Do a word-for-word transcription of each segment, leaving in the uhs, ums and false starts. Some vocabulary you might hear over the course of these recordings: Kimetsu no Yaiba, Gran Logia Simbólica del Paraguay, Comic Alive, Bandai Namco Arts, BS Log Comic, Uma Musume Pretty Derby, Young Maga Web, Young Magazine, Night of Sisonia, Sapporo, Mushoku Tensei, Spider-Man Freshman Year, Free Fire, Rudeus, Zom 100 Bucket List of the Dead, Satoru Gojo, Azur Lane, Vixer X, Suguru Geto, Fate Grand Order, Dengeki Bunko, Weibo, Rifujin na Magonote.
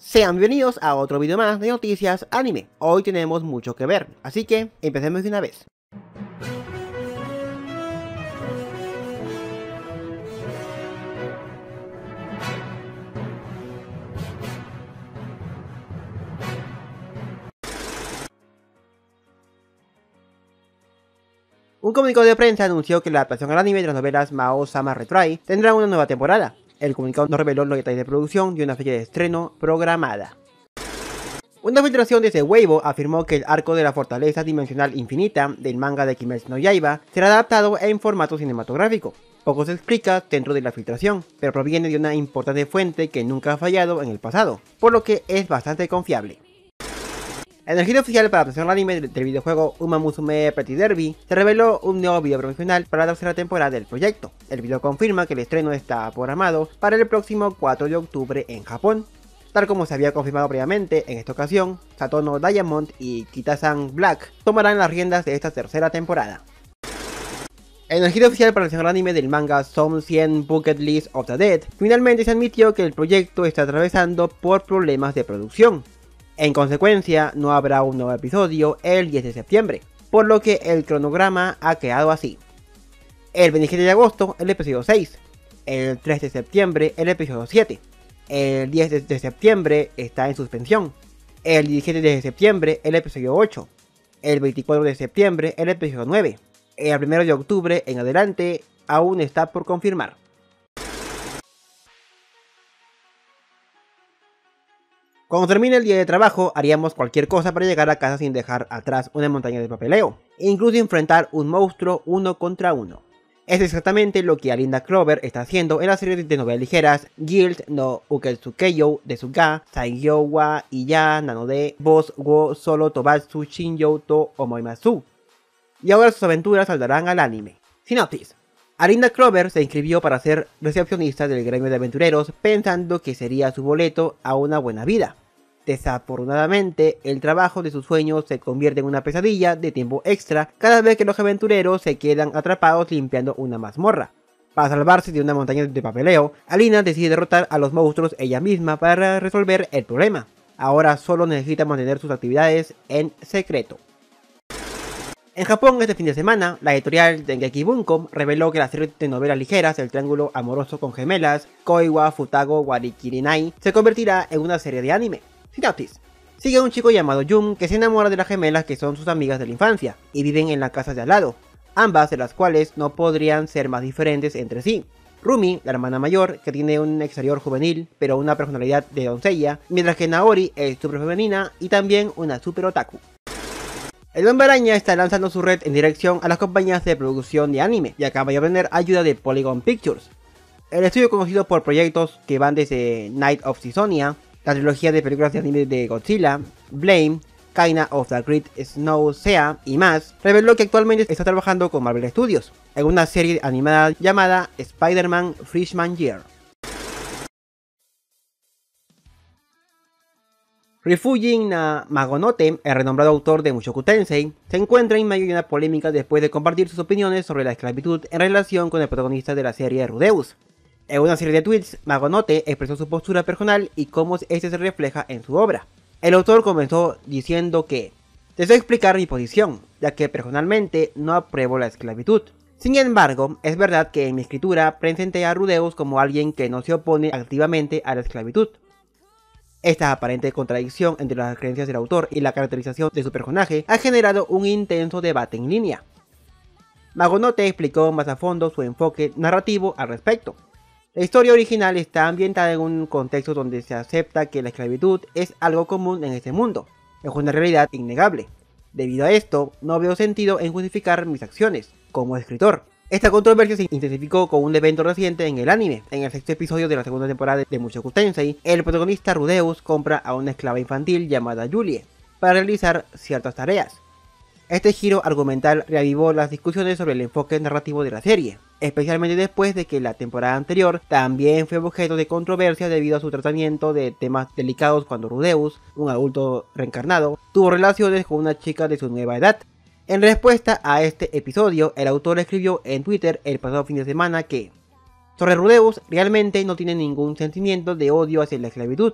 Sean bienvenidos a otro video más de noticias anime. Hoy tenemos mucho que ver, así que empecemos de una vez. Un comunicado de prensa anunció que la adaptación al anime de las novelas Maou-sama Retry! Tendrá una nueva temporada. El comunicado no reveló los detalles de producción y una fecha de estreno programada. Una filtración desde Weibo afirmó que el arco de la fortaleza dimensional infinita del manga de Kimetsu no Yaiba será adaptado en formato cinematográfico. Poco se explica dentro de la filtración, pero proviene de una importante fuente que nunca ha fallado en el pasado, por lo que es bastante confiable. En el giro oficial para adaptación al anime del videojuego Uma Musume Pretty Derby, se reveló un nuevo video promocional para la tercera temporada del proyecto. El video confirma que el estreno está programado para el próximo cuatro de octubre en Japón. Tal como se había confirmado previamente, en esta ocasión, Satono Diamond y Kitasan Black tomarán las riendas de esta tercera temporada. En el giro oficial para el anime del manga Zom cien Bucket List of the Dead, finalmente se admitió que el proyecto está atravesando por problemas de producción. En consecuencia, no habrá un nuevo episodio el diez de septiembre, por lo que el cronograma ha quedado así. El veintisiete de agosto, el episodio seis, el tres de septiembre, el episodio siete, el diez de septiembre está en suspensión, el diecisiete de septiembre, el episodio ocho, el veinticuatro de septiembre, el episodio nueve, el primero de octubre en adelante aún está por confirmar. Cuando termine el día de trabajo, haríamos cualquier cosa para llegar a casa sin dejar atrás una montaña de papeleo, e incluso enfrentar un monstruo uno contra uno. Es exactamente lo que Alinda Clover está haciendo en la serie de novelas ligeras Guild no Uketsukeyo de Suga, Saigyo wa Iya Nanode Boss wo Solo Tobatsu Shinyo to Omoimasu. Y ahora sus aventuras saltarán al anime. Sinopsis. Alinda Clover se inscribió para ser recepcionista del gremio de aventureros pensando que sería su boleto a una buena vida. Desafortunadamente, el trabajo de sus sueños se convierte en una pesadilla de tiempo extra cada vez que los aventureros se quedan atrapados limpiando una mazmorra. Para salvarse de una montaña de papeleo, Alinda decide derrotar a los monstruos ella misma para resolver el problema. Ahora solo necesita mantener sus actividades en secreto. En Japón este fin de semana, la editorial Dengeki Bunko reveló que la serie de novelas ligeras El Triángulo Amoroso con Gemelas, Koiwa Futago Warikirinai, se convertirá en una serie de anime. Sinopsis. Sigue a un chico llamado Jun que se enamora de las gemelas que son sus amigas de la infancia y viven en la casa de al lado, ambas de las cuales no podrían ser más diferentes entre sí. Rumi, la hermana mayor, que tiene un exterior juvenil pero una personalidad de doncella, mientras que Naori es super femenina y también una super otaku. El Hombre Araña está lanzando su red en dirección a las compañías de producción de anime y acaba de obtener ayuda de Polygon Pictures. El estudio conocido por proyectos que van desde Night of Sisonia, la trilogía de películas de anime de Godzilla, Blame, Kaina of the Great Snow Sea y más, reveló que actualmente está trabajando con Marvel Studios en una serie animada llamada Spider-Man Freshman Year. Rifujin na Magonote, el renombrado autor de Mushoku Tensei, se encuentra en medio de una polémica después de compartir sus opiniones sobre la esclavitud en relación con el protagonista de la serie Rudeus. En una serie de tweets, Magonote expresó su postura personal y cómo este se refleja en su obra. El autor comenzó diciendo que «Deseo explicar mi posición, ya que personalmente no apruebo la esclavitud. Sin embargo, es verdad que en mi escritura presenté a Rudeus como alguien que no se opone activamente a la esclavitud». Esta aparente contradicción entre las creencias del autor y la caracterización de su personaje ha generado un intenso debate en línea. Magonote explicó más a fondo su enfoque narrativo al respecto. La historia original está ambientada en un contexto donde se acepta que la esclavitud es algo común en este mundo, es una realidad innegable. Debido a esto, no veo sentido en justificar mis acciones como escritor. Esta controversia se intensificó con un evento reciente en el anime. En el sexto episodio de la segunda temporada de Mushoku Tensei, el protagonista Rudeus compra a una esclava infantil llamada Julie para realizar ciertas tareas. Este giro argumental reavivó las discusiones sobre el enfoque narrativo de la serie, especialmente después de que la temporada anterior también fue objeto de controversia debido a su tratamiento de temas delicados cuando Rudeus, un adulto reencarnado, tuvo relaciones con una chica de su nueva edad. En respuesta a este episodio, el autor escribió en Twitter el pasado fin de semana que sobre Rudeus realmente no tiene ningún sentimiento de odio hacia la esclavitud.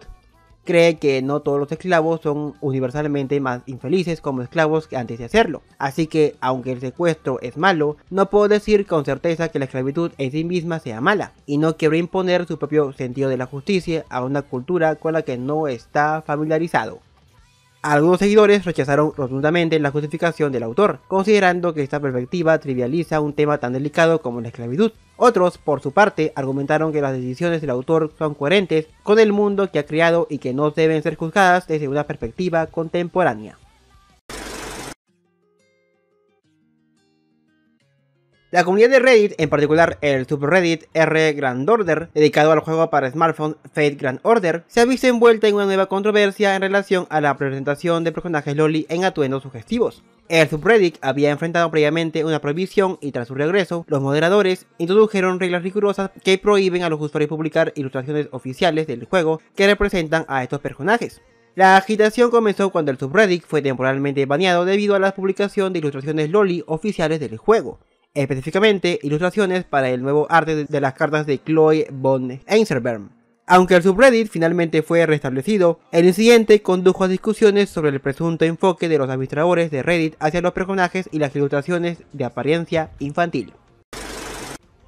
cree que no todos los esclavos son universalmente más infelices como esclavos que antes de hacerlo. Así que, aunque el secuestro es malo, no puedo decir con certeza que la esclavitud en sí misma sea mala, y no quiero imponer su propio sentido de la justicia a una cultura con la que no está familiarizado. Algunos seguidores rechazaron rotundamente la justificación del autor, considerando que esta perspectiva trivializa un tema tan delicado como la esclavitud. Otros, por su parte, argumentaron que las decisiones del autor son coherentes con el mundo que ha creado y que no deben ser juzgadas desde una perspectiva contemporánea. La comunidad de Reddit, en particular el subreddit R Grand Order, dedicado al juego para smartphone Fate Grand Order, se ha visto envuelta en una nueva controversia en relación a la presentación de personajes loli en atuendos sugestivos. El subreddit había enfrentado previamente una prohibición y tras su regreso, los moderadores introdujeron reglas rigurosas que prohíben a los usuarios publicar ilustraciones oficiales del juego que representan a estos personajes. La agitación comenzó cuando el subreddit fue temporalmente baneado debido a la publicación de ilustraciones loli oficiales del juego, específicamente ilustraciones para el nuevo arte de las cartas de Chloe von Eisenberg. Aunque el subreddit finalmente fue restablecido, el incidente condujo a discusiones sobre el presunto enfoque de los administradores de Reddit hacia los personajes y las ilustraciones de apariencia infantil.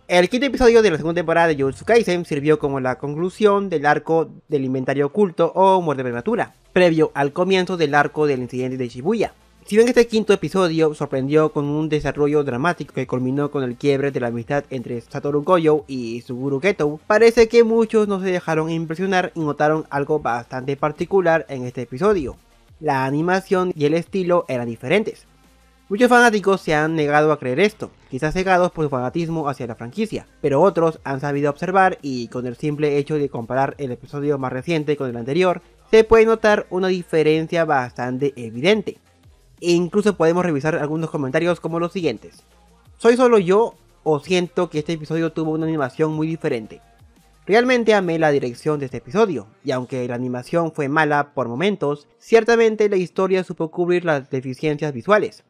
El quinto episodio de la segunda temporada de Jujutsu Kaisen sirvió como la conclusión del arco del inventario oculto o muerte prematura, previo al comienzo del arco del incidente de Shibuya. Si bien este quinto episodio sorprendió con un desarrollo dramático que culminó con el quiebre de la amistad entre Satoru Gojo y Suguru Geto, parece que muchos no se dejaron impresionar y notaron algo bastante particular en este episodio. La animación y el estilo eran diferentes. Muchos fanáticos se han negado a creer esto, quizás cegados por su fanatismo hacia la franquicia, pero otros han sabido observar y con el simple hecho de comparar el episodio más reciente con el anterior, se puede notar una diferencia bastante evidente. E incluso podemos revisar algunos comentarios como los siguientes. ¿Soy solo yo o siento que este episodio tuvo una animación muy diferente? Realmente amé la dirección de este episodio, y aunque la animación fue mala por momentos, ciertamente la historia supo cubrir las deficiencias visuales.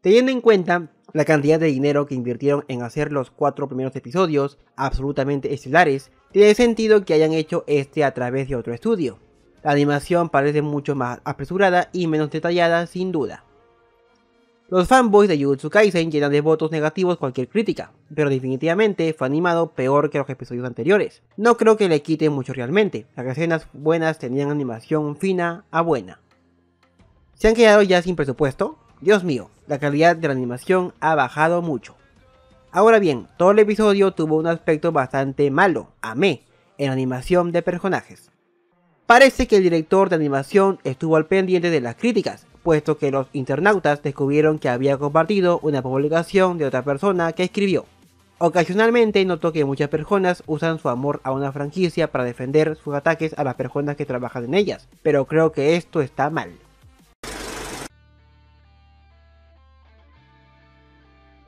Teniendo en cuenta la cantidad de dinero que invirtieron en hacer los cuatro primeros episodios, absolutamente estelares, tiene sentido que hayan hecho este a través de otro estudio. La animación parece mucho más apresurada y menos detallada sin duda. Los fanboys de Jujutsu Kaisen llenan de votos negativos cualquier crítica, pero definitivamente fue animado peor que los episodios anteriores. No creo que le quite mucho realmente, las escenas buenas tenían animación fina a buena. ¿Se han quedado ya sin presupuesto? Dios mío, la calidad de la animación ha bajado mucho. Ahora bien, todo el episodio tuvo un aspecto bastante malo, amé, en animación de personajes. Parece que el director de animación estuvo al pendiente de las críticas, puesto que los internautas descubrieron que había compartido una publicación de otra persona que escribió. Ocasionalmente notó que muchas personas usan su amor a una franquicia para defender sus ataques a las personas que trabajan en ellas, pero creo que esto está mal.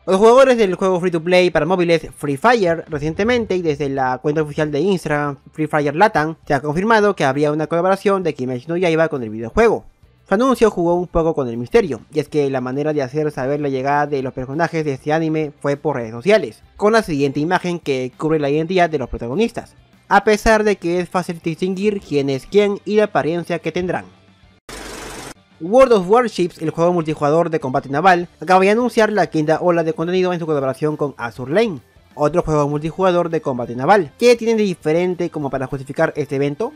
Los jugadores del juego free to play para móviles Free Fire recientemente y desde la cuenta oficial de Instagram Free Fire Latam se ha confirmado que habría una colaboración de Kimetsu no Yaiba con el videojuego. Su anuncio jugó un poco con el misterio, y es que la manera de hacer saber la llegada de los personajes de este anime fue por redes sociales, con la siguiente imagen que cubre la identidad de los protagonistas, a pesar de que es fácil distinguir quién es quién y la apariencia que tendrán. World of Warships, el juego multijugador de combate naval, acaba de anunciar la quinta ola de contenido en su colaboración con Azur Lane, otro juego multijugador de combate naval. ¿Qué tiene de diferente como para justificar este evento?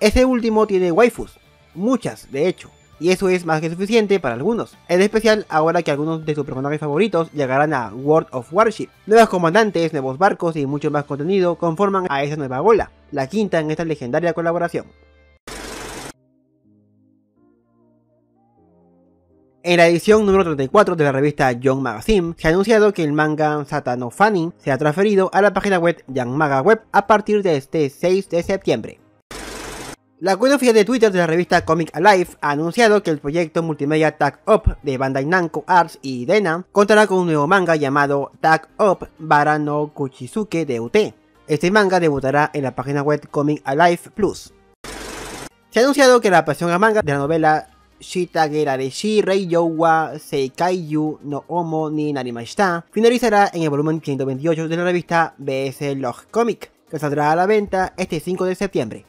Este último tiene waifus, muchas de hecho, y eso es más que suficiente para algunos, en especial ahora que algunos de sus personajes favoritos llegarán a World of Warships. Nuevos comandantes, nuevos barcos y mucho más contenido conforman a esta nueva ola, la quinta en esta legendaria colaboración. En la edición número treinta y cuatro de la revista Young Magazine, se ha anunciado que el manga Satano Fanny se ha transferido a la página web Young Maga Web a partir de este seis de septiembre. La cuenta oficial de Twitter de la revista Comic Alive ha anunciado que el proyecto multimedia Tag Up de Bandai Namco Arts y Idena contará con un nuevo manga llamado Tag Up Bara no Kuchisuke D U T. Este manga debutará en la página web Comic Alive Plus. Se ha anunciado que la adaptación a manga de la novela Shitagerareshi Reiyou wa Seikaiyu no Omo ni Narimashita finalizará en el volumen ciento veintiocho de la revista B S Log Comic, que saldrá a la venta este cinco de septiembre.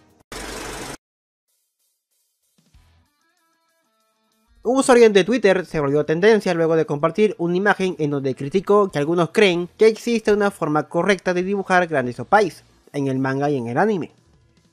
Un usuario de Twitter se volvió tendencia luego de compartir una imagen en donde criticó que algunos creen que existe una forma correcta de dibujar grandes opais en el manga y en el anime.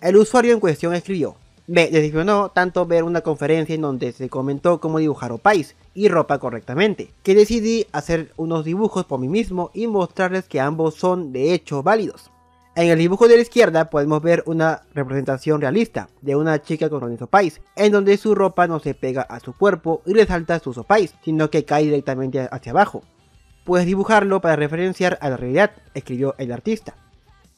El usuario en cuestión escribió: me decepcionó tanto ver una conferencia en donde se comentó cómo dibujar opais y ropa correctamente, que decidí hacer unos dibujos por mí mismo y mostrarles que ambos son de hecho válidos. En el dibujo de la izquierda podemos ver una representación realista de una chica con grandes opais, en donde su ropa no se pega a su cuerpo y resalta sus opais, sino que cae directamente hacia abajo. Puedes dibujarlo para referenciar a la realidad, escribió el artista.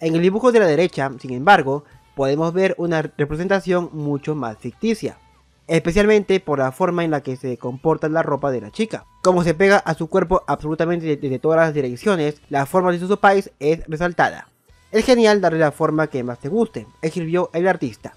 En el dibujo de la derecha, sin embargo, podemos ver una representación mucho más ficticia, especialmente por la forma en la que se comporta la ropa de la chica. Como se pega a su cuerpo absolutamente desde todas las direcciones, la forma de sus opais es resaltada. Es genial darle la forma que más te guste, escribió el artista.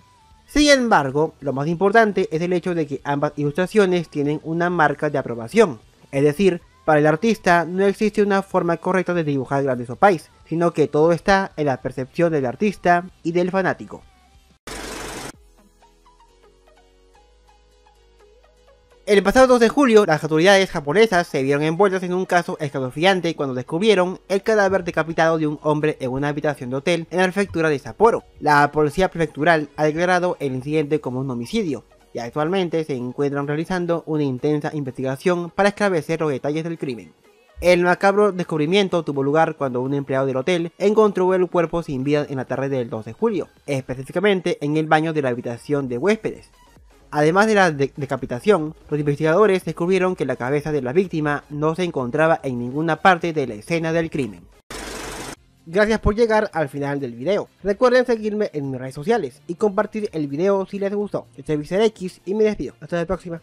Sin embargo, lo más importante es el hecho de que ambas ilustraciones tienen una marca de aprobación. Es decir, para el artista no existe una forma correcta de dibujar grandes opais, sino que todo está en la percepción del artista y del fanático. El pasado dos de julio, las autoridades japonesas se vieron envueltas en un caso escalofriante cuando descubrieron el cadáver decapitado de un hombre en una habitación de hotel en la prefectura de Sapporo. La policía prefectural ha declarado el incidente como un homicidio y actualmente se encuentran realizando una intensa investigación para esclarecer los detalles del crimen. El macabro descubrimiento tuvo lugar cuando un empleado del hotel encontró el cuerpo sin vida en la tarde del dos de julio, específicamente en el baño de la habitación de huéspedes. Además de la de- decapitación, los investigadores descubrieron que la cabeza de la víctima no se encontraba en ninguna parte de la escena del crimen. Gracias por llegar al final del video. Recuerden seguirme en mis redes sociales y compartir el video si les gustó. Yo soy Vixer X y me despido. Hasta la próxima.